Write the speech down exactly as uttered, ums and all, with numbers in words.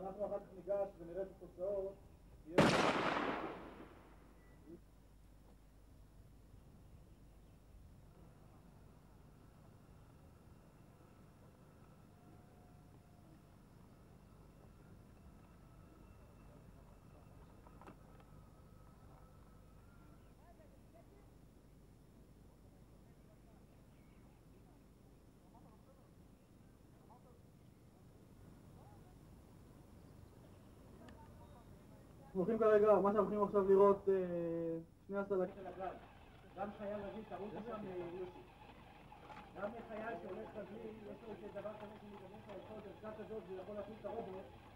כשאנחנו אחר כך ניגש ונראה את התוצאות, אנחנו הולכים כרגע, מה שאנחנו הולכים עכשיו לראות, שני הסלקים של הגל. גם חייל רגיל, תראו שם יוסי. גם חייל שהולך תבלי, יש לו איזה דבר כזה שמתגנס על חודש, קצת הזאת, זה יכול להפעיל את הרובוט.